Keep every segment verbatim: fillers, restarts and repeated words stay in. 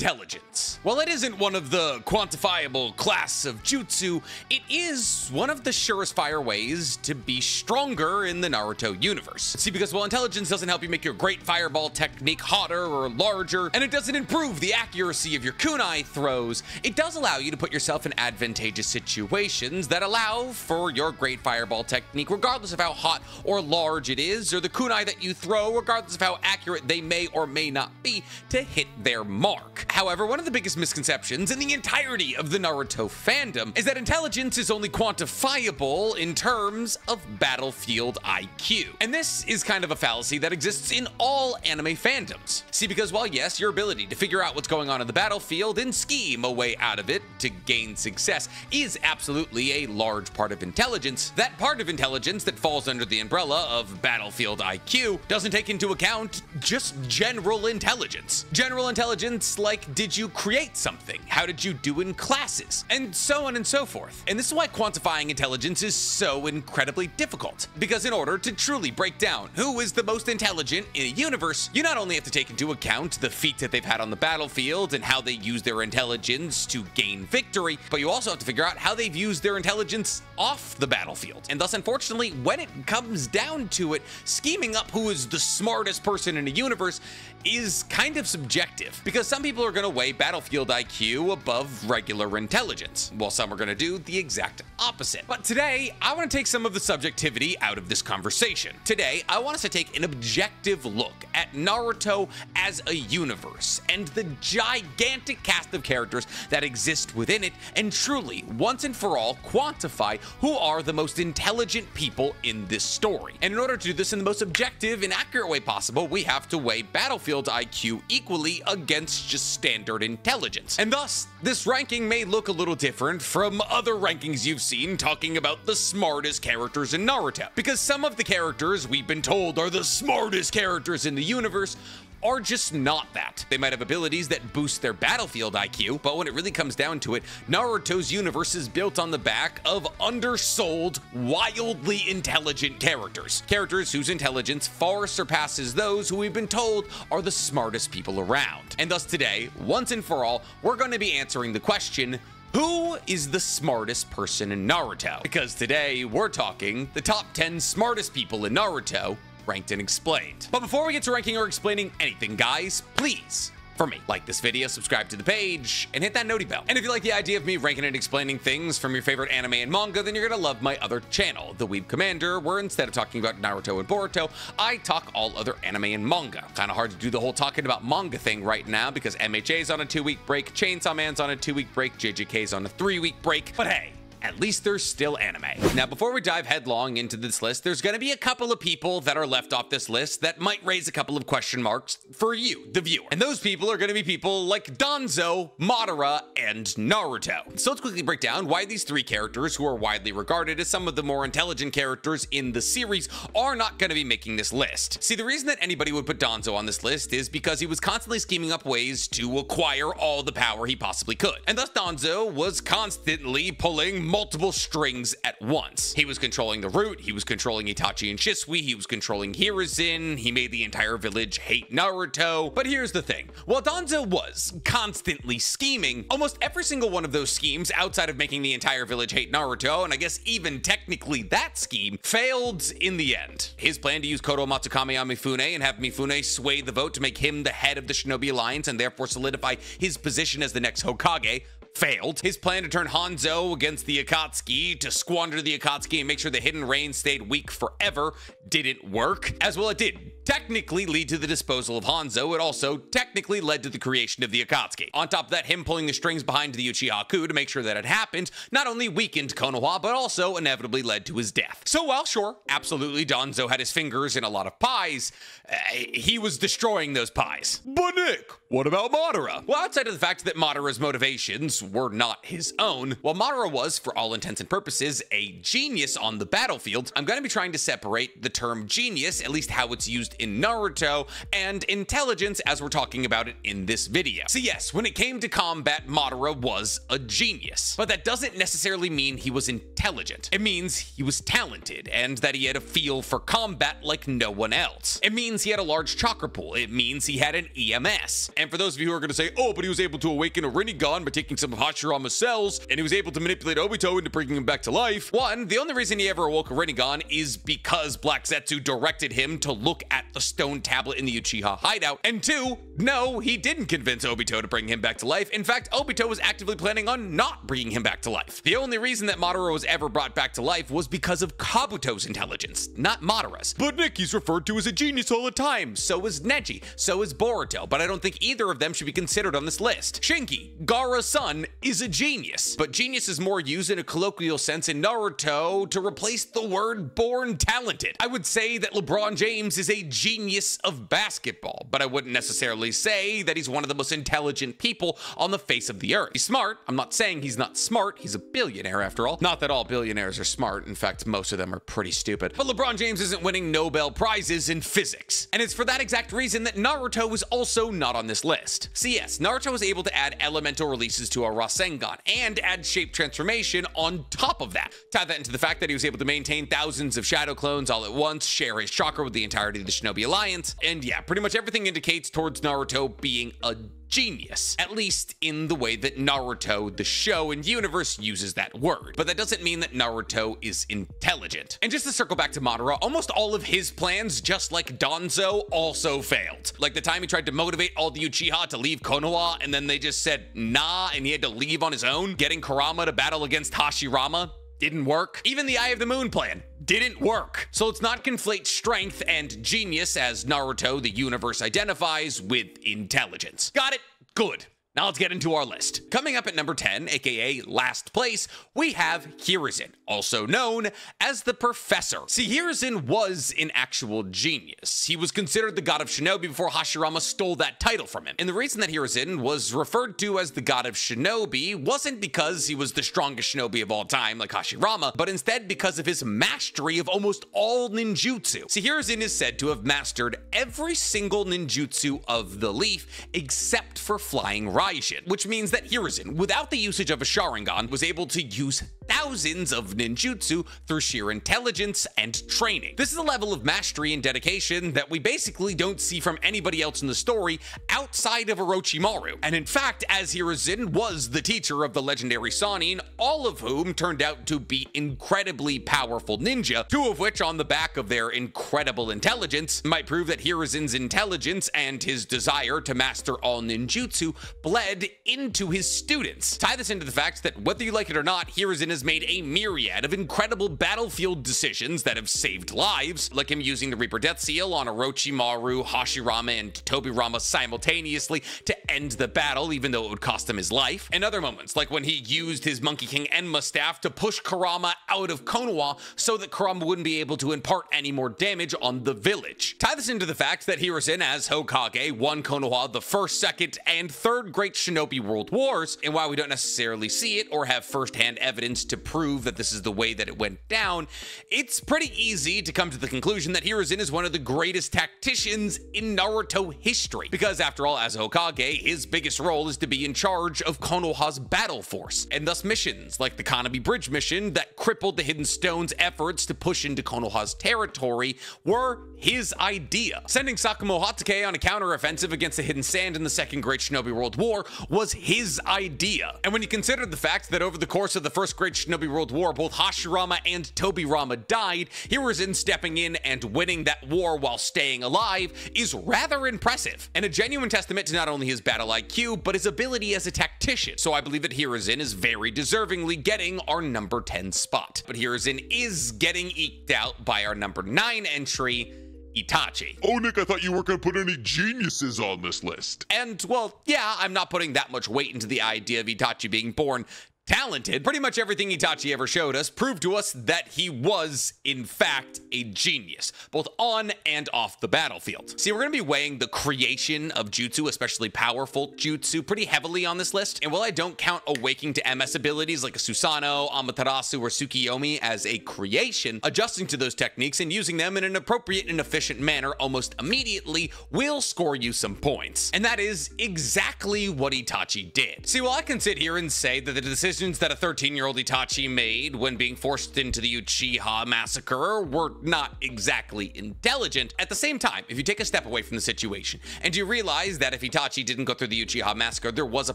intelligence. While it isn't one of the quantifiable class of jutsu, it is one of the surest fire ways to be stronger in the Naruto universe. See, because while intelligence doesn't help you make your great fireball technique hotter or larger, and it doesn't improve the accuracy of your kunai throws, it does allow you to put yourself in advantageous situations that allow for your great fireball technique, regardless of how hot or large it is, or the kunai that you throw, regardless of how accurate they may or may not be, to hit their mark. However, one of the biggest misconceptions in the entirety of the Naruto fandom is that intelligence is only quantifiable in terms of battlefield I Q. And this is kind of a fallacy that exists in all anime fandoms. See, because while yes, your ability to figure out what's going on in the battlefield and scheme a way out of it to gain success is absolutely a large part of intelligence, that part of intelligence that falls under the umbrella of battlefield I Q doesn't take into account just general intelligence. General intelligence like, did you create something? How did you do in classes? And so on and so forth. And this is why quantifying intelligence is so incredibly difficult. Because in order to truly break down who is the most intelligent in a universe, you not only have to take into account the feats that they've had on the battlefield and how they use their intelligence to gain victory, but you also have to figure out how they've used their intelligence off the battlefield. And thus, unfortunately, when it comes down to it, scheming up who is the smartest person in a universe is kind of subjective, because some people are going to weigh battlefield I Q above regular intelligence, while some are going to do the exact opposite. But today, I want to take some of the subjectivity out of this conversation. Today, I want us to take an objective look at Naruto as a universe and the gigantic cast of characters that exist within it, and truly, once and for all, quantify who are the most intelligent people in this story. And in order to do this in the most objective and accurate way possible, we have to weigh battlefield I Q equally against just standard intelligence. And thus, this ranking may look a little different from other rankings you've seen talking about the smartest characters in Naruto, because some of the characters we've been told are the smartest characters in the universe are just not that. They might have abilities that boost their battlefield I Q, but when it really comes down to it, Naruto's universe is built on the back of undersold, wildly intelligent characters. Characters whose intelligence far surpasses those who we've been told are the smartest people around. And thus today, once and for all, we're going to be answering the question, who is the smartest person in Naruto? Because today, we're talking the top ten smartest people in Naruto, ranked and explained. But before we get to ranking or explaining anything, guys, please, for me, like this video, subscribe to the page, and hit that noti bell. And if you like the idea of me ranking and explaining things from your favorite anime and manga, then you're gonna love my other channel, The Weeb Commander, where instead of talking about Naruto and Boruto, I talk all other anime and manga. Kinda hard to do the whole talking about manga thing right now because M H A's on a two-week break, Chainsaw Man's on a two-week break, J J K's on a three-week break, but hey, at least there's still anime. Now, before we dive headlong into this list, there's gonna be a couple of people that are left off this list that might raise a couple of question marks for you, the viewer. And those people are gonna be people like Danzo, Madara, and Naruto. So let's quickly break down why these three characters, who are widely regarded as some of the more intelligent characters in the series, are not gonna be making this list. See, the reason that anybody would put Danzo on this list is because he was constantly scheming up ways to acquire all the power he possibly could. And thus, Danzo was constantly pulling multiple strings at once. He was controlling the root, he was controlling Itachi and Shisui, he was controlling Hiruzen, he made the entire village hate Naruto. But here's the thing, while Danzo was constantly scheming, almost every single one of those schemes, outside of making the entire village hate Naruto, and I guess even technically that scheme, failed in the end. His plan to use Kotoamatsukami on Mifune and have Mifune sway the vote to make him the head of the Shinobi Alliance and therefore solidify his position as the next Hokage, failed. His plan to turn Hanzo against the Akatsuki, to squander the Akatsuki and make sure the Hidden Rain stayed weak forever, didn't work. As well, it did technically lead to the disposal of Hanzo. It also technically led to the creation of the Akatsuki. On top of that, him pulling the strings behind the Uchiha coup to make sure that it happened not only weakened Konoha, but also inevitably led to his death. So while sure, absolutely, Danzo had his fingers in a lot of pies, uh, he was destroying those pies. But Nick, what about Madara? Well, outside of the fact that Madara's motivations were not his own, while Madara was, for all intents and purposes, a genius on the battlefield, I'm going to be trying to separate the term genius, at least how it's used used in Naruto, and intelligence as we're talking about it in this video. So yes, when it came to combat, Madara was a genius, but that doesn't necessarily mean he was intelligent. It means he was talented, and that he had a feel for combat like no one else. It means he had a large chakra pool. It means he had an E M S. And for those of you who are going to say, oh, but he was able to awaken a Rinnegan by taking some of Hashirama's cells, and he was able to manipulate Obito into bringing him back to life. One, the only reason he ever awoke a Rinnegan is because Black Zetsu directed him to look at the stone tablet in the Uchiha hideout. And two, no, he didn't convince Obito to bring him back to life. In fact, Obito was actively planning on not bringing him back to life. The only reason that Madara was ever brought back to life was because of Kabuto's intelligence, not Madara's. But Nick, he's referred to as a genius all the time. So is Neji. So is Boruto. But I don't think either of them should be considered on this list. Shinki, Gaara's son, is a genius. But genius is more used in a colloquial sense in Naruto to replace the word born talented. I would say that LeBron James is a genius of basketball, but I wouldn't necessarily say that he's one of the most intelligent people on the face of the earth. He's smart. I'm not saying he's not smart. He's a billionaire after all. Not that all billionaires are smart. In fact, most of them are pretty stupid. But LeBron James isn't winning Nobel Prizes in physics. And it's for that exact reason that Naruto is also not on this list. So yes, Naruto was able to add elemental releases to a Rasengan and add shape transformation on top of that. Tie that into the fact that he was able to maintain thousands of shadow clones all at once, share his chakra with the entirety of the Shinobi Alliance, and yeah, pretty much everything indicates towards Naruto being a genius, at least in the way that Naruto, the show and universe, uses that word. But that doesn't mean that Naruto is intelligent. And just to circle back to Madara, almost all of his plans, just like Danzo, also failed. Like the time he tried to motivate all the Uchiha to leave Konoha, and then they just said, nah, and he had to leave on his own. Getting Kurama to battle against Hashirama didn't work. Even the Eye of the Moon Plan didn't work. So let's not conflate strength and genius, as Naruto, the universe, identifies with intelligence. Got it? Good. Now let's get into our list. Coming up at number ten, aka last place, we have Hiruzen, also known as the Professor. See, Hiruzen was an actual genius. He was considered the god of shinobi before Hashirama stole that title from him. And the reason that Hiruzen was referred to as the god of shinobi wasn't because he was the strongest shinobi of all time, like Hashirama, but instead because of his mastery of almost all ninjutsu. See, Hiruzen is said to have mastered every single ninjutsu of the leaf except for flying rock. Which means that Hiruzen, without the usage of a Sharingan, was able to use thousands of ninjutsu through sheer intelligence and training. This is a level of mastery and dedication that we basically don't see from anybody else in the story outside of Orochimaru. And in fact, as Hiruzen was the teacher of the legendary Sannin, all of whom turned out to be incredibly powerful ninja, two of which, on the back of their incredible intelligence, might prove that Hiruzen's intelligence and his desire to master all ninjutsu bled into his students. Tie this into the fact that whether you like it or not, Hiruzen has made a myriad of incredible battlefield decisions that have saved lives, like him using the Reaper Death Seal on Orochimaru, Hashirama, and Tobirama simultaneously to end the battle, even though it would cost him his life. And other moments, like when he used his Monkey King Enma staff to push Kurama out of Konoha so that Kurama wouldn't be able to impart any more damage on the village. Tie this into the fact that Hiruzen, as Hokage, won Konoha the first, second, and third Great Shinobi World Wars, and while we don't necessarily see it or have firsthand evidence to prove that this is the way that it went down, it's pretty easy to come to the conclusion that Hiruzen is one of the greatest tacticians in Naruto history, because after all, as Hokage, his biggest role is to be in charge of Konoha's battle force, and thus missions like the Konoha Bridge mission that crippled the Hidden Stone's efforts to push into Konoha's territory were his idea. Sending Sakumo Hatake on a counteroffensive against the Hidden Sand in the Second Great Shinobi World War was his idea. And when you consider the fact that over the course of the First Great Shinobi World War, both Hashirama and Tobirama died, Hiruzen stepping in and winning that war while staying alive is rather impressive, and a genuine testament to not only his battle I Q, but his ability as a tactician. So I believe that Hiruzen is very deservingly getting our number ten spot. But Hiruzen is getting eked out by our number nine entry, Itachi. Oh, Nick, I thought you weren't gonna put any geniuses on this list. And, well, yeah, I'm not putting that much weight into the idea of Itachi being born talented. Pretty much everything Itachi ever showed us proved to us that he was, in fact, a genius, both on and off the battlefield. See, we're going to be weighing the creation of jutsu, especially powerful jutsu, pretty heavily on this list. And while I don't count awaking to M S abilities like a Susanoo, Amaterasu, or Tsukiyomi as a creation, adjusting to those techniques and using them in an appropriate and efficient manner almost immediately will score you some points. And that is exactly what Itachi did. See, while I can sit here and say that the decisions that a thirteen-year-old Itachi made when being forced into the Uchiha massacre were not exactly intelligent, at the same time, if you take a step away from the situation and you realize that if Itachi didn't go through the Uchiha massacre, there was a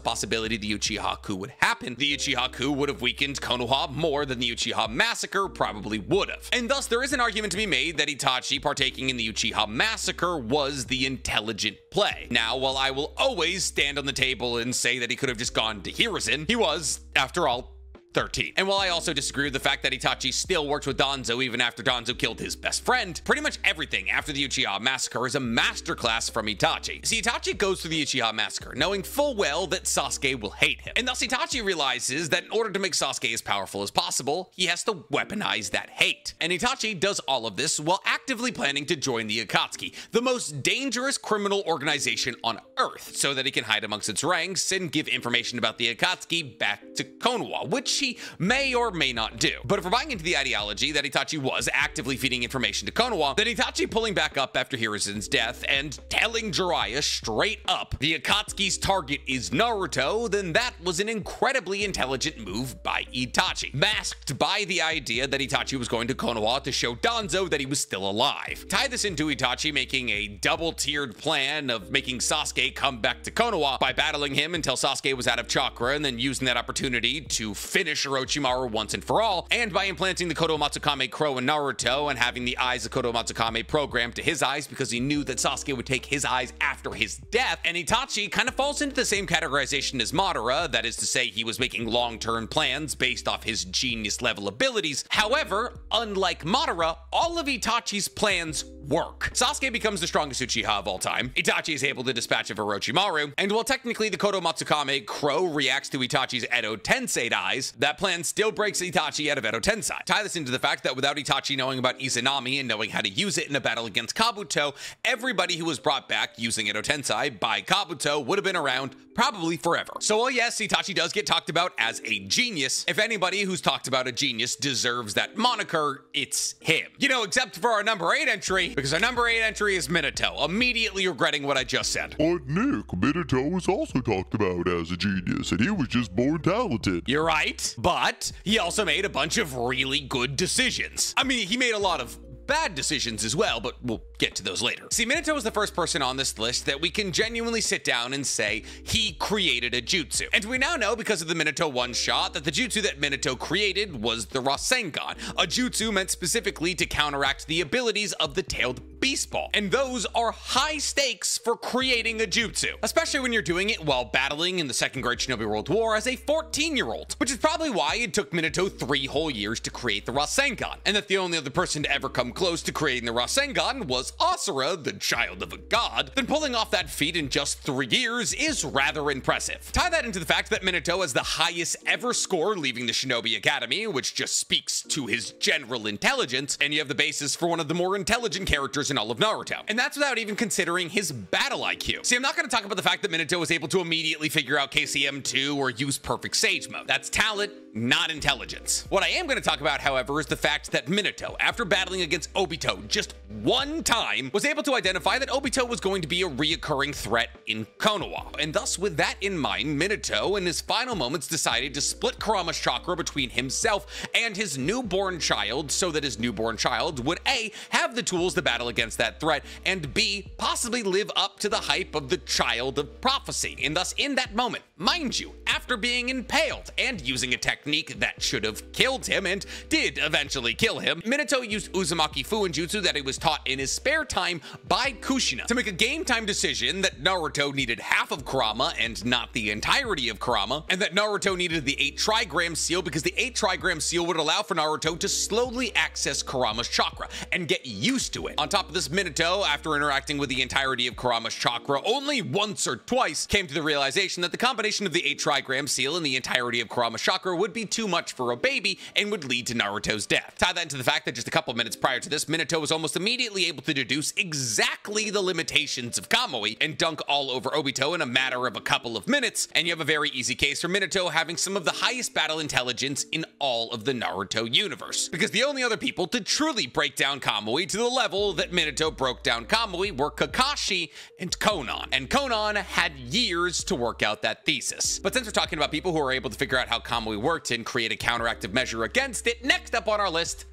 possibility the Uchiha coup would happen, the Uchiha coup would have weakened Konoha more than the Uchiha massacre probably would have. And thus, there is an argument to be made that Itachi partaking in the Uchiha massacre was the intelligent play. Now, while I will always stand on the table and say that he could have just gone to Hiruzen, he was, after all, thirteen. And while I also disagree with the fact that Itachi still worked with Danzo even after Danzo killed his best friend, pretty much everything after the Uchiha massacre is a masterclass from Itachi. See, Itachi goes through the Uchiha massacre knowing full well that Sasuke will hate him. And thus Itachi realizes that in order to make Sasuke as powerful as possible, he has to weaponize that hate. And Itachi does all of this while actively planning to join the Akatsuki, the most dangerous criminal organization on Earth, so that he can hide amongst its ranks and give information about the Akatsuki back to Konoha, which he may or may not do. But if we're buying into the ideology that Itachi was actively feeding information to Konoha, then Itachi pulling back up after Hiruzen's death and telling Jiraiya straight up the Akatsuki's target is Naruto, then that was an incredibly intelligent move by Itachi, masked by the idea that Itachi was going to Konoha to show Danzo that he was still alive. Tie this into Itachi making a double-tiered plan of making Sasuke come back to Konoha by battling him until Sasuke was out of chakra and then using that opportunity to finish Orochimaru once and for all, and by implanting the Kotoamatsukami crow in Naruto and having the eyes of Kotoamatsukami programmed to his eyes because he knew that Sasuke would take his eyes after his death. And Itachi kind of falls into the same categorization as Madara, that is to say he was making long-term plans based off his genius-level abilities. However, unlike Madara, all of Itachi's plans work. Sasuke becomes the strongest Uchiha of all time, Itachi is able to dispatch of Orochimaru, and while technically the Kotoamatsukami crow reacts to Itachi's Edo Tensei eyes, that plan still breaks Itachi out of Edo Tensei. Tie this into the fact that without Itachi knowing about Izanami and knowing how to use it in a battle against Kabuto, everybody who was brought back using Edo Tensei by Kabuto would have been around probably forever. So while yes, Itachi does get talked about as a genius, if anybody who's talked about a genius deserves that moniker, it's him. You know, except for our number eight entry, because our number eight entry is Minato, immediately regretting what I just said. But Nick, Minato was also talked about as a genius, and he was just born talented. You're right, but he also made a bunch of really good decisions. I mean, he made a lot of bad decisions as well, but we'll get to those later. See, Minato was the first person on this list that we can genuinely sit down and say he created a jutsu. And we now know because of the Minato one-shot that the jutsu that Minato created was the Rasengan, a jutsu meant specifically to counteract the abilities of the tailed beast ball. And those are high stakes for creating a jutsu, especially when you're doing it while battling in the Second Great Shinobi World War as a fourteen-year-old, which is probably why it took Minato three whole years to create the Rasengan, and that the only other person to ever come close to creating the Rasengan was Asura, the child of a god. Then pulling off that feat in just three years is rather impressive. Tie that into the fact that Minato has the highest ever score leaving the Shinobi Academy, which just speaks to his general intelligence, and you have the basis for one of the more intelligent characters in all of Naruto. And that's without even considering his battle I Q. See, I'm not going to talk about the fact that Minato was able to immediately figure out K C M two or use Perfect Sage Mode. That's talent, not intelligence. What I am going to talk about, however, is the fact that Minato, after battling against Obito just one time, was able to identify that Obito was going to be a reoccurring threat in Konoha. And thus, with that in mind, Minato, in his final moments, decided to split Kurama's chakra between himself and his newborn child so that his newborn child would A, have the tools to battle against that threat, and B, possibly live up to the hype of the child of prophecy. And thus, in that moment, mind you, after being impaled and using a technique that should have killed him and did eventually kill him, Minato used Uzumaki Fuin Jutsu that he was taught in his spare time by Kushina to make a game time decision that Naruto needed half of Kurama and not the entirety of Kurama, and that Naruto needed the Eight Trigrams Seal because the Eight Trigrams Seal would allow for Naruto to slowly access Kurama's chakra and get used to it. On top of this, Minato, after interacting with the entirety of Kurama's chakra only once or twice, came to the realization that the combination of the Eight Trigrams Trigrams Seal and the entirety of Kurama Chakra would be too much for a baby and would lead to Naruto's death. Tie that into the fact that just a couple minutes prior to this, Minato was almost immediately able to deduce exactly the limitations of Kamui and dunk all over Obito in a matter of a couple of minutes, and you have a very easy case for Minato having some of the highest battle intelligence in all of the Naruto universe. Because the only other people to truly break down Kamui to the level that Minato broke down Kamui were Kakashi and Konan, and Konan had years to work out that thesis. But since we're talking about people who are able to figure out how Kamui worked and create a counteractive measure against it, next up on our list,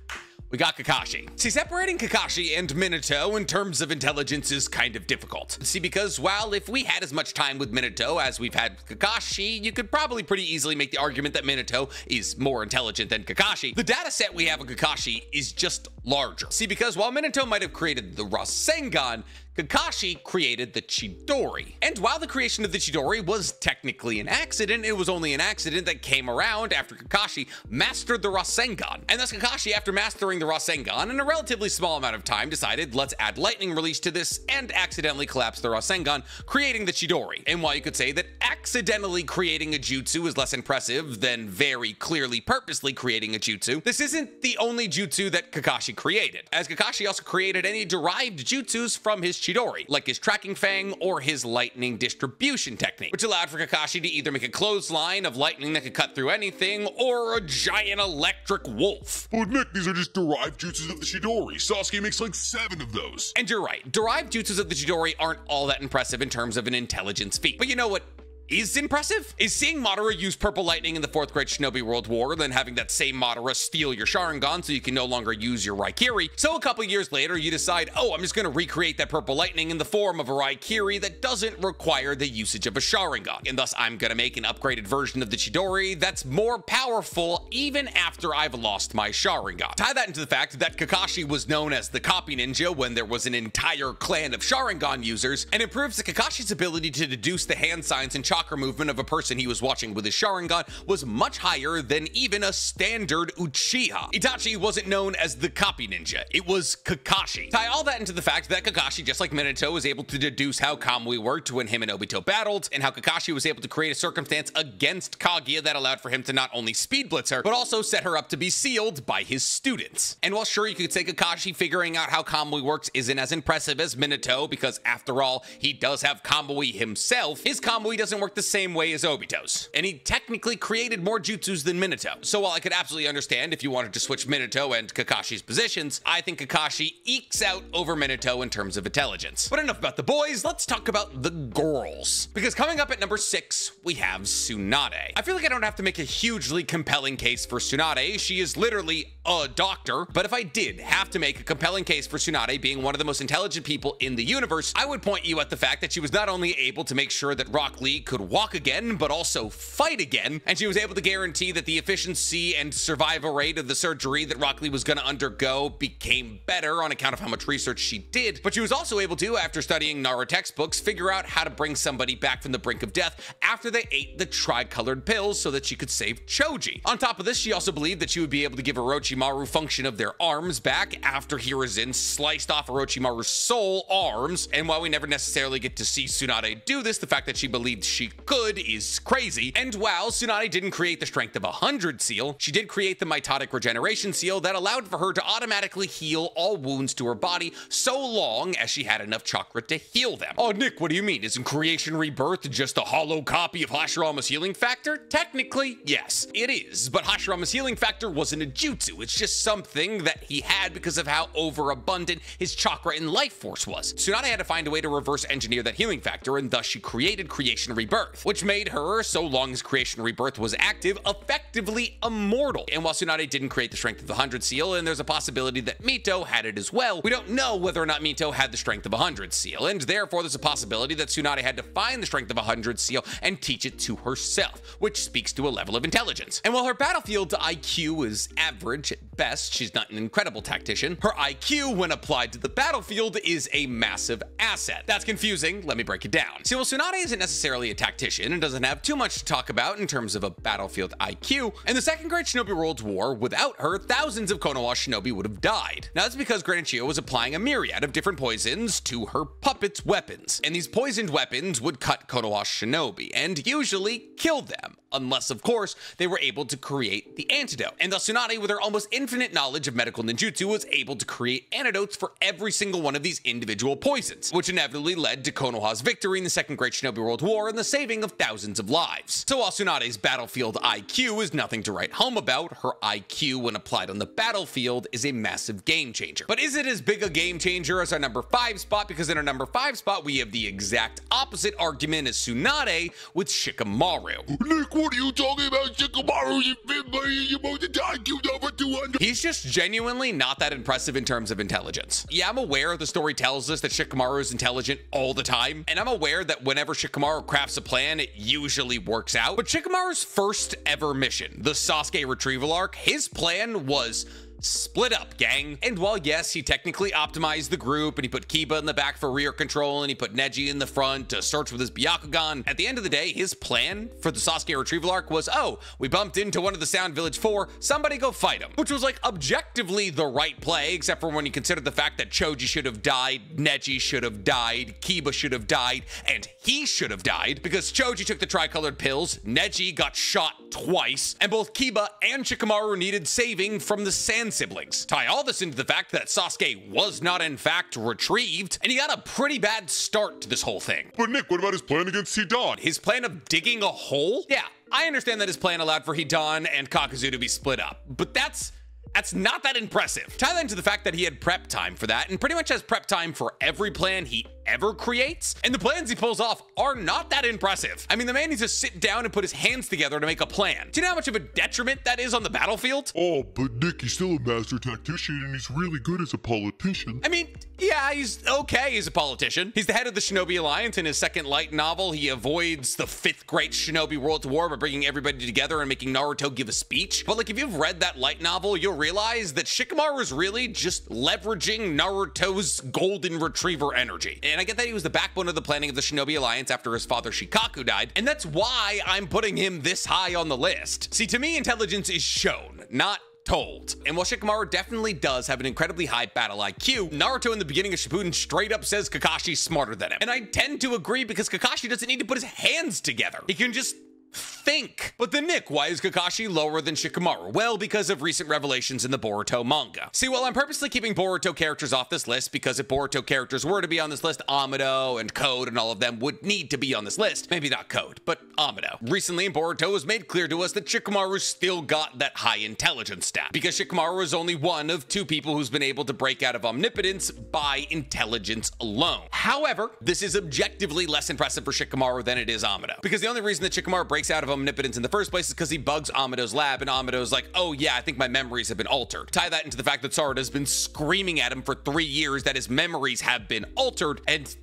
we got Kakashi. See, separating Kakashi and Minato in terms of intelligence is kind of difficult. See, because while if we had as much time with Minato as we've had with Kakashi, you could probably pretty easily make the argument that Minato is more intelligent than Kakashi. The data set we have of Kakashi is just larger. See, because while Minato might have created the Rasengan, Kakashi created the Chidori. And while the creation of the Chidori was technically an accident, it was only an accident that came around after Kakashi mastered the Rasengan. And thus Kakashi, after mastering the Rasengan in a relatively small amount of time, decided, let's add lightning release to this, and accidentally collapsed the Rasengan, creating the Chidori. And while you could say that accidentally creating a jutsu is less impressive than very clearly purposely creating a jutsu, this isn't the only jutsu that Kakashi created, as Kakashi also created any derived jutsus from his Chidori, like his tracking fang or his lightning distribution technique, which allowed for Kakashi to either make a clothesline of lightning that could cut through anything or a giant electric wolf. I admit these are just derived jutsus of the Chidori. Sasuke makes like seven of those. And you're right, derived jutsus of the Chidori aren't all that impressive in terms of an intelligence feat. But you know what is impressive? Is seeing Madara use purple lightning in the fourth Great Shinobi World War, then having that same Madara steal your Sharingan so you can no longer use your Raikiri. So a couple years later, you decide, oh, I'm just going to recreate that purple lightning in the form of a Raikiri that doesn't require the usage of a Sharingan. And thus, I'm going to make an upgraded version of the Chidori that's more powerful even after I've lost my Sharingan. Tie that into the fact that Kakashi was known as the Copy Ninja when there was an entire clan of Sharingan users, and improves that Kakashi's ability to deduce the hand signs and chakra movement of a person he was watching with his Sharingan was much higher than even a standard Uchiha. Itachi wasn't known as the Copy Ninja, it was Kakashi. Tie all that into the fact that Kakashi, just like Minato, was able to deduce how Kamui worked when him and Obito battled, and how Kakashi was able to create a circumstance against Kaguya that allowed for him to not only speed blitz her, but also set her up to be sealed by his students. And while sure, you could say Kakashi figuring out how Kamui works isn't as impressive as Minato, because after all, he does have Kamui himself, his Kamui doesn't work the same way as Obito's, and he technically created more jutsus than Minato. So while I could absolutely understand if you wanted to switch Minato and Kakashi's positions, I think Kakashi ekes out over Minato in terms of intelligence. But enough about the boys, let's talk about the girls. Because coming up at number six, we have Tsunade. I feel like I don't have to make a hugely compelling case for Tsunade, she is literally a doctor, but if I did have to make a compelling case for Tsunade being one of the most intelligent people in the universe, I would point you at the fact that she was not only able to make sure that Rock Lee could could walk again, but also fight again, and she was able to guarantee that the efficiency and survival rate of the surgery that Rock Lee was going to undergo became better on account of how much research she did. But she was also able to, after studying Nara textbooks, figure out how to bring somebody back from the brink of death after they ate the tricolored pills so that she could save Choji. On top of this, she also believed that she would be able to give Orochimaru function of their arms back after Hiruzen sliced off Orochimaru's soul arms, and while we never necessarily get to see Tsunade do this, the fact that she believed she could is crazy. And while Tsunade didn't create the strength of a hundred seal, she did create the mitotic regeneration seal that allowed for her to automatically heal all wounds to her body so long as she had enough chakra to heal them. Oh Nick, what do you mean? Isn't creation rebirth just a hollow copy of Hashirama's healing factor? Technically, yes, it is, but Hashirama's healing factor wasn't a jutsu, it's just something that he had because of how overabundant his chakra and life force was. Tsunade had to find a way to reverse engineer that healing factor, and thus she created creation rebirth, which made her, so long as creation rebirth was active, effectively immortal. And while Tsunade didn't create the strength of the hundred seal, and there's a possibility that Mito had it as well, we don't know whether or not Mito had the strength of a hundred seal, and therefore there's a possibility that Tsunade had to find the strength of a hundred seal and teach it to herself, which speaks to a level of intelligence. And while her battlefield I Q is average at best, she's not an incredible tactician. Her I Q, when applied to the battlefield, is a massive asset. That's confusing, let me break it down. See, well, Tsunade isn't necessarily a tactician and doesn't have too much to talk about in terms of a battlefield I Q. In the second Great Shinobi World War, without her, thousands of Konoha shinobi would have died. Now that's because Granchio was applying a myriad of different poisons to her puppets' weapons, and these poisoned weapons would cut Konoha shinobi and usually killed them, unless, of course, they were able to create the antidote. And thus Tsunade, with her almost infinite knowledge of medical ninjutsu, was able to create antidotes for every single one of these individual poisons, which inevitably led to Konoha's victory in the Second Great Shinobi World War and the saving of thousands of lives. So while Tsunade's battlefield I Q is nothing to write home about, her I Q when applied on the battlefield is a massive game changer. But is it as big a game changer as our number five spot? Because in our number five spot, we have the exact opposite argument as Tsunade with Shikamaru. Nick, what are you talking about? Shikamaru, you fit me, you're about to die, cute over two hundred. He's just genuinely not that impressive in terms of intelligence. Yeah, I'm aware the story tells us that Shikamaru is intelligent all the time, and I'm aware that whenever Shikamaru crafts a plan, it usually works out. But Shikamaru's first ever mission, the Sasuke retrieval arc, his plan was split up, gang. And while yes, he technically optimized the group and he put Kiba in the back for rear control and he put Neji in the front to search with his Byakugan, at the end of the day, his plan for the Sasuke retrieval arc was, oh, we bumped into one of the Sound Village Four, somebody go fight him. Which was like objectively the right play, except for when you consider the fact that Choji should have died, Neji should have died, Kiba should have died, and he should have died, because Choji took the tricolored pills, Neji got shot twice, and both Kiba and Shikamaru needed saving from the sand siblings. Tie all this into the fact that Sasuke was not in fact retrieved, and he got a pretty bad start to this whole thing. But Nick, what about his plan against Hidan? His plan of digging a hole? Yeah, I understand that his plan allowed for Hidan and Kakuzu to be split up, but that's That's not that impressive. Tie that into the fact that he had prep time for that, and pretty much has prep time for every plan he ever creates, and the plans he pulls off are not that impressive. I mean, the man needs to sit down and put his hands together to make a plan. Do you know how much of a detriment that is on the battlefield? Oh, but Nick, he's still a master tactician, and he's really good as a politician. I mean, yeah, he's okay, he's a politician. He's the head of the Shinobi Alliance. In his second light novel, he avoids the fifth great Shinobi World War by bringing everybody together and making Naruto give a speech. But like, if you've read that light novel, you'll realize that Shikamaru is really just leveraging Naruto's golden retriever energy. And I get that he was the backbone of the planning of the Shinobi Alliance after his father Shikaku died, and that's why I'm putting him this high on the list. See, to me, intelligence is shown, not told. And while Shikamaru definitely does have an incredibly high battle I Q, Naruto in the beginning of Shippuden straight up says Kakashi's smarter than him. And I tend to agree, because Kakashi doesn't need to put his hands together. He can just think. But then, Nick, why is Kakashi lower than Shikamaru? Well, because of recent revelations in the Boruto manga. See, well, I'm purposely keeping Boruto characters off this list, because if Boruto characters were to be on this list, Amado and Code and all of them would need to be on this list. Maybe not Code, but Amado. Recently in Boruto, it was made clear to us that Shikamaru still got that high intelligence stat, because Shikamaru is only one of two people who's been able to break out of omnipotence by intelligence alone. However, this is objectively less impressive for Shikamaru than it is Amado, because the only reason that Shikamaru breaks out of omnipotence in the first place is because he bugs Amado's lab, and Amado's like, oh yeah, I think my memories have been altered. Tie that into the fact that Sarada's been screaming at him for three years that his memories have been altered, and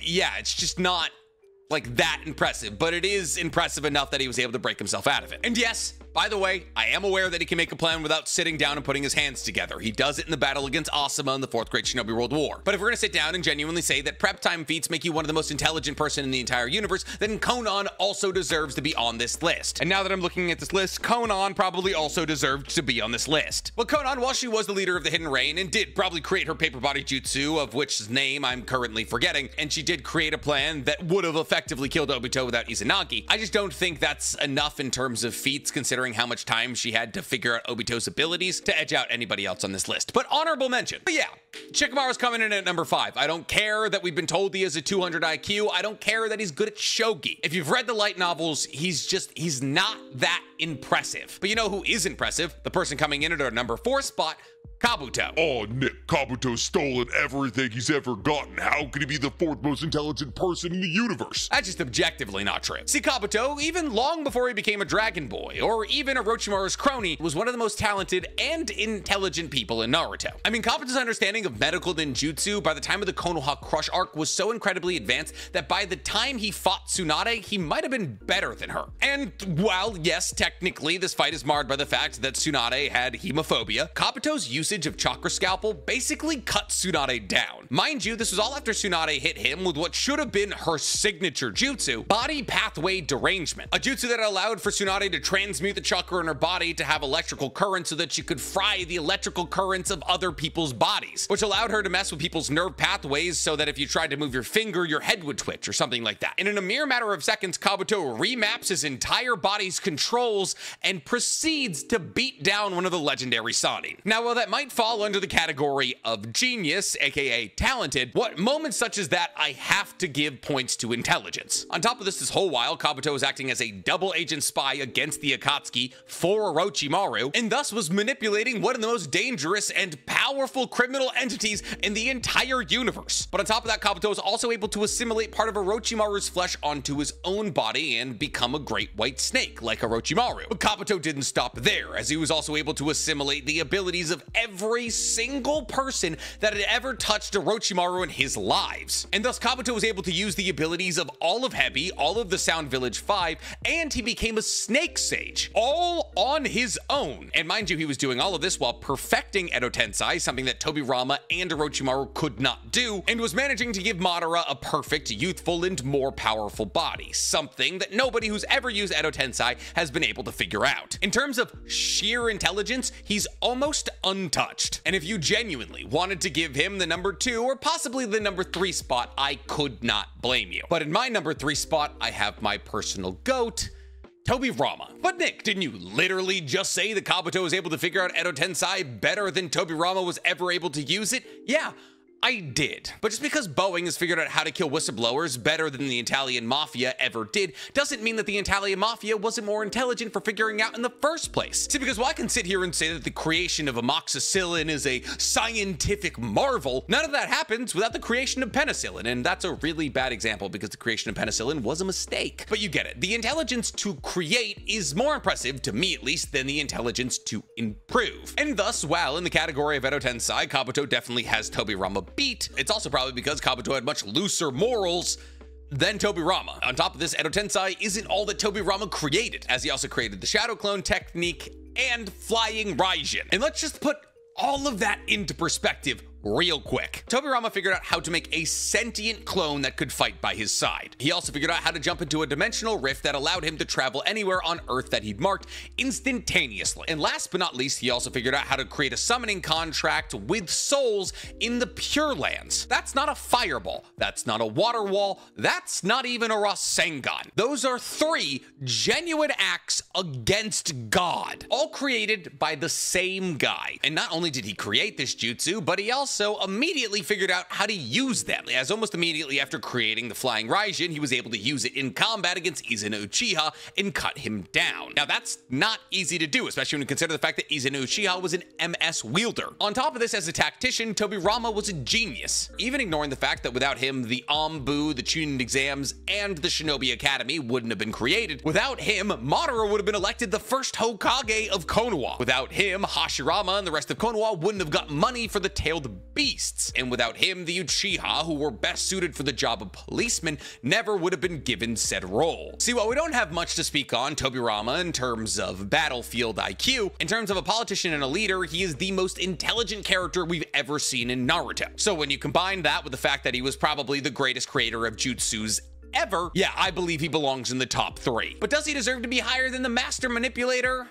yeah, it's just not like that impressive, but it is impressive enough that he was able to break himself out of it. And yes, by the way, I am aware that he can make a plan without sitting down and putting his hands together. He does it in the battle against Asuma in the fourth Great Shinobi World War. But if we're gonna sit down and genuinely say that prep time feats make you one of the most intelligent person in the entire universe, then Konan also deserves to be on this list. And now that I'm looking at this list, Konan probably also deserved to be on this list. But Konan, while she was the leader of the Hidden Rain and did probably create her paper body jutsu, of which name I'm currently forgetting, and she did create a plan that would have effectively killed Obito without Izanagi, I just don't think that's enough in terms of feats, considering how much time she had to figure out Obito's abilities, to edge out anybody else on this list. But honorable mention. But yeah, Shikamaru's coming in at number five. I don't care that we've been told he has a two hundred I Q. I don't care that he's good at shogi. If you've read the light novels, he's just, he's not that impressive. But you know who is impressive? The person coming in at our number four spot, Kabuto. Oh, Nick, Kabuto's stolen everything he's ever gotten. How could he be the fourth most intelligent person in the universe? That's just objectively not true. See, Kabuto, even long before he became a Dragon Boy, or even Orochimaru's crony, was one of the most talented and intelligent people in Naruto. I mean, Kabuto's understanding of medical ninjutsu by the time of the Konoha Crush arc was so incredibly advanced that by the time he fought Tsunade, he might have been better than her. And while, yes, technically, this fight is marred by the fact that Tsunade had hemophobia, Kabuto's usage of Chakra Scalpel basically cut Tsunade down. Mind you, this was all after Tsunade hit him with what should have been her signature jutsu, Body Pathway Derangement, a jutsu that allowed for Tsunade to transmute the chakra in her body to have electrical current so that she could fry the electrical currents of other people's bodies, which allowed her to mess with people's nerve pathways so that if you tried to move your finger, your head would twitch or something like that. And in a mere matter of seconds, Kabuto remaps his entire body's controls and proceeds to beat down one of the legendary Sanin. Now, while that might fall under the category of genius, aka talented, what moments such as that, I have to give points to intelligence. On top of this, this whole while, Kabuto was acting as a double agent spy against the Akatsuki for Orochimaru, and thus was manipulating one of the most dangerous and powerful criminal entities in the entire universe. But on top of that, Kabuto was also able to assimilate part of Orochimaru's flesh onto his own body and become a great white snake like Orochimaru. But Kabuto didn't stop there, as he was also able to assimilate the abilities of every single person that had ever touched Orochimaru in his lives. And thus Kabuto was able to use the abilities of all of Hebi, all of the Sound Village Five, and he became a snake sage, all on his own. And mind you, he was doing all of this while perfecting Edo Tensei, something that Tobirama and Orochimaru could not do, and was managing to give Madara a perfect, youthful, and more powerful body, something that nobody who's ever used Edo Tensei has been able to figure out. In terms of sheer intelligence, he's almost untouched. And if you genuinely wanted to give him the number two or possibly the number three spot, I could not blame you. But in my number three spot, I have my personal goat, Tobirama. But Nick, didn't you literally just say that Kabuto was able to figure out Edo Tensei better than Tobirama was ever able to use it? Yeah, I did. But just because Boeing has figured out how to kill whistleblowers better than the Italian Mafia ever did, doesn't mean that the Italian Mafia wasn't more intelligent for figuring out in the first place. See, because while I can sit here and say that the creation of amoxicillin is a scientific marvel, none of that happens without the creation of penicillin, and that's a really bad example because the creation of penicillin was a mistake. But you get it. The intelligence to create is more impressive, to me at least, than the intelligence to improve. And thus, while in the category of Edo Tensei, Kabuto definitely has Tobirama beat, it's also probably because Kabuto had much looser morals than Tobirama. On top of this, Edo Tensei isn't all that Tobirama created, as he also created the Shadow Clone technique and Flying Raijin. And let's just put all of that into perspective real quick. Tobirama figured out how to make a sentient clone that could fight by his side. He also figured out how to jump into a dimensional rift that allowed him to travel anywhere on Earth that he'd marked instantaneously. And last but not least, he also figured out how to create a summoning contract with souls in the Pure Lands. That's not a fireball. That's not a water wall. That's not even a Rasengan. Those are three genuine acts against God, all created by the same guy. And not only did he create this jutsu, but he also Also immediately figured out how to use them, as almost immediately after creating the Flying Raijin, he was able to use it in combat against Izen Uchiha and cut him down. Now that's not easy to do, especially when you consider the fact that Izen Uchiha was an M S wielder. On top of this, as a tactician, Tobirama was a genius, even ignoring the fact that without him, the Anbu, the Chunin exams, and the Shinobi Academy wouldn't have been created. Without him, Madara would have been elected the first Hokage of Konoha. Without him, Hashirama and the rest of Konoha wouldn't have got money for the tailed beasts, and without him, the Uchiha, who were best suited for the job of policeman, never would have been given said role. See, while we don't have much to speak on Tobirama in terms of battlefield I Q, in terms of a politician and a leader, he is the most intelligent character we've ever seen in Naruto. So when you combine that with the fact that he was probably the greatest creator of jutsus ever, yeah, I believe he belongs in the top three. But does he deserve to be higher than the master manipulator?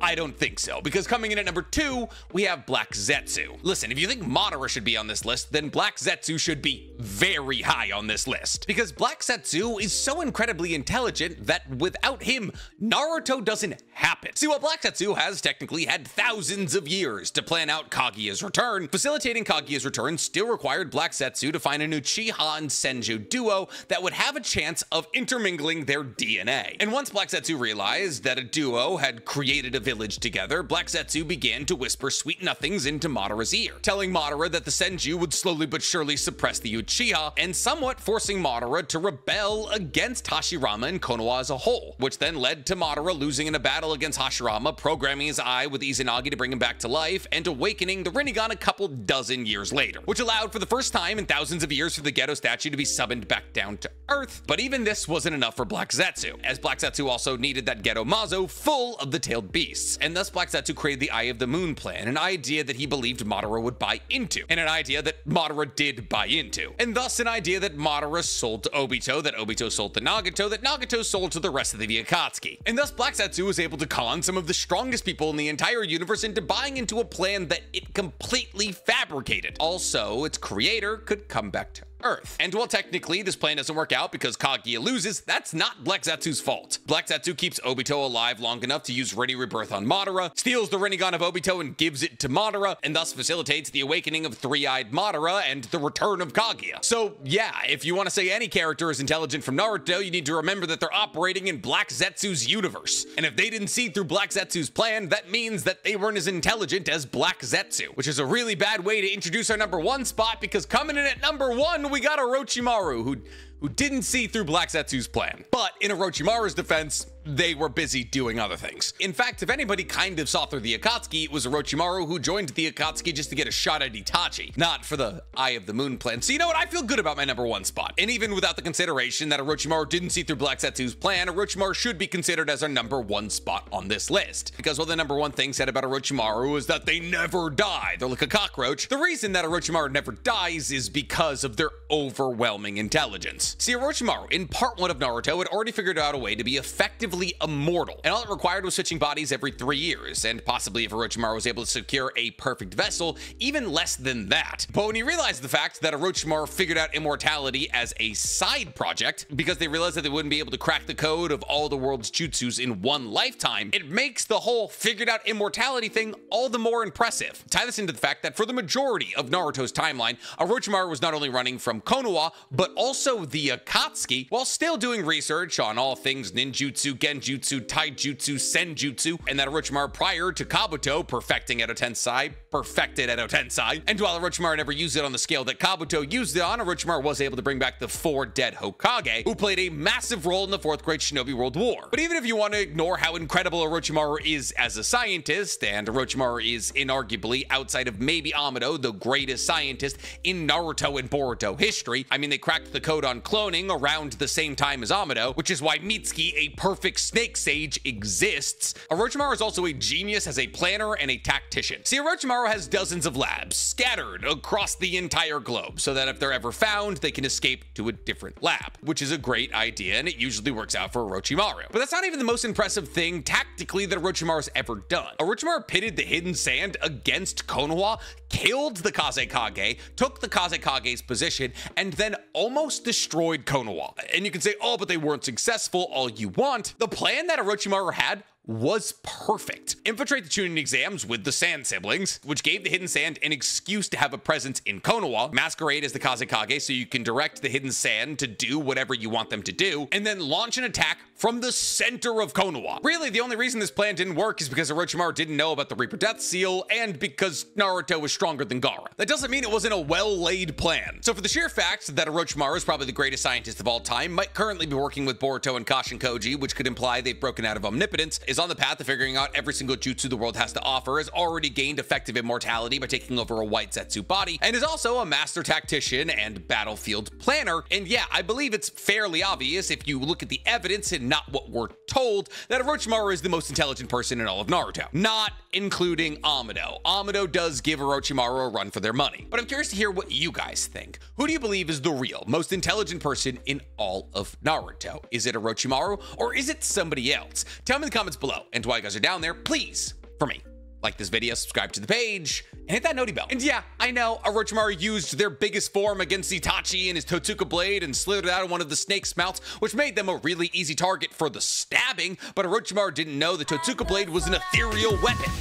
I don't think so, because coming in at number two, we have Black Zetsu. Listen, if you think Madara should be on this list, then Black Zetsu should be very high on this list, because Black Zetsu is so incredibly intelligent that without him, Naruto doesn't happen. See, while Black Zetsu has technically had thousands of years to plan out Kaguya's return, facilitating Kaguya's return still required Black Zetsu to find an Uchiha and Senju duo that would have a chance of intermingling their D N A. And once Black Zetsu realized that a duo had created a village together, Black Zetsu began to whisper sweet nothings into Madara's ear, telling Madara that the Senju would slowly but surely suppress the Uchiha, and somewhat forcing Madara to rebel against Hashirama and Konoha as a whole, which then led to Madara losing in a battle against Hashirama, programming his eye with Izanagi to bring him back to life, and awakening the Rinnegan a couple dozen years later, which allowed for the first time in thousands of years for the Geto Statue to be summoned back down to Earth. But even this wasn't enough for Black Zetsu, as Black Zetsu also needed that Geto Mazo full of the tailed beast. exists, and thus Black Zetsu created the Eye of the Moon Plan, an idea that he believed Madara would buy into, and an idea that Madara did buy into, and thus an idea that Madara sold to Obito, that Obito sold to Nagato, that Nagato sold to the rest of the Akatsuki, and thus Black Zetsu was able to con some of the strongest people in the entire universe into buying into a plan that it completely fabricated. Also, its creator could come back to Earth. And while technically this plan doesn't work out because Kaguya loses, that's not Black Zetsu's fault. Black Zetsu keeps Obito alive long enough to use Rinne Rebirth on Madara, steals the Rinnegan of Obito and gives it to Madara, and thus facilitates the awakening of three-eyed Madara and the return of Kaguya. So yeah, if you want to say any character is intelligent from Naruto, you need to remember that they're operating in Black Zetsu's universe. And if they didn't see through Black Zetsu's plan, that means that they weren't as intelligent as Black Zetsu, which is a really bad way to introduce our number one spot, because coming in at number one, we got Orochimaru, who who didn't see through Black Zetsu's plan. But in Orochimaru's defense, they were busy doing other things. In fact, if anybody kind of saw through the Akatsuki, it was Orochimaru, who joined the Akatsuki just to get a shot at Itachi, not for the Eye of the Moon plan. So you know what? I feel good about my number one spot. And even without the consideration that Orochimaru didn't see through Black Zetsu's plan, Orochimaru should be considered as our number one spot on this list. Because while the number one thing said about Orochimaru is that they never die, they're like a cockroach, the reason that Orochimaru never dies is because of their overwhelming intelligence. See, Orochimaru, in part one of Naruto, had already figured out a way to be effectively immortal, and all it required was switching bodies every three years, and possibly, if Orochimaru was able to secure a perfect vessel, even less than that. But when he realized the fact that Orochimaru figured out immortality as a side project, because they realized that they wouldn't be able to crack the code of all the world's jutsus in one lifetime, it makes the whole figured out immortality thing all the more impressive. Tie this into the fact that for the majority of Naruto's timeline, Orochimaru was not only running from Konoha, but also the Akatsuki, while still doing research on all things ninjutsu, genjutsu, taijutsu, senjutsu, and that Orochimaru, prior to Kabuto perfecting Edo Tensei, perfected Edo Tensei. And while Orochimaru never used it on the scale that Kabuto used it on, Orochimaru was able to bring back the four dead Hokage, who played a massive role in the fourth Great Shinobi World War. But even if you want to ignore how incredible Orochimaru is as a scientist, and Orochimaru is inarguably, outside of maybe Amado, the greatest scientist in Naruto and Boruto history, I mean, they cracked the code on cloning around the same time as Amado, which is why Mitsuki, a perfect Snake Sage, exists. Orochimaru is also a genius as a planner and a tactician. See, Orochimaru has dozens of labs scattered across the entire globe, so that if they're ever found, they can escape to a different lab, which is a great idea, and it usually works out for Orochimaru. But that's not even the most impressive thing tactically that Orochimaru's ever done. Orochimaru pitted the Hidden Sand against Konoha, killed the Kazekage, took the Kazekage's position, and then almost destroyed Konoha. And you can say, oh, but they weren't successful all you want. The plan that Orochimaru had was perfect. Infiltrate the Chunin exams with the Sand siblings, which gave the Hidden Sand an excuse to have a presence in Konoha, masquerade as the Kazekage so you can direct the Hidden Sand to do whatever you want them to do, and then launch an attack from the center of Konoha. Really, the only reason this plan didn't work is because Orochimaru didn't know about the Reaper Death Seal, and because Naruto was stronger than Gaara. That doesn't mean it wasn't a well-laid plan. So for the sheer fact that Orochimaru is probably the greatest scientist of all time, might currently be working with Boruto and Kashin Koji, which could imply they've broken out of omnipotence, is on the path of figuring out every single jutsu the world has to offer, has already gained effective immortality by taking over a white Zetsu body, and is also a master tactician and battlefield planner. And yeah, I believe it's fairly obvious, if you look at the evidence and not what we're told, that Orochimaru is the most intelligent person in all of Naruto, not including Amado. Amado does give Orochimaru a run for their money. But I'm curious to hear what you guys think. Who do you believe is the real, most intelligent person in all of Naruto? Is it Orochimaru, or is it somebody else? Tell me in the comments below. Below. And while you guys are down there, please, for me, like this video, subscribe to the page, and hit that noti bell. And yeah, I know Orochimaru used their biggest form against Itachi in his Totsuka blade and slithered it out of one of the snake's mouths, which made them a really easy target for the stabbing, but Orochimaru didn't know the Totsuka blade was an ethereal weapon.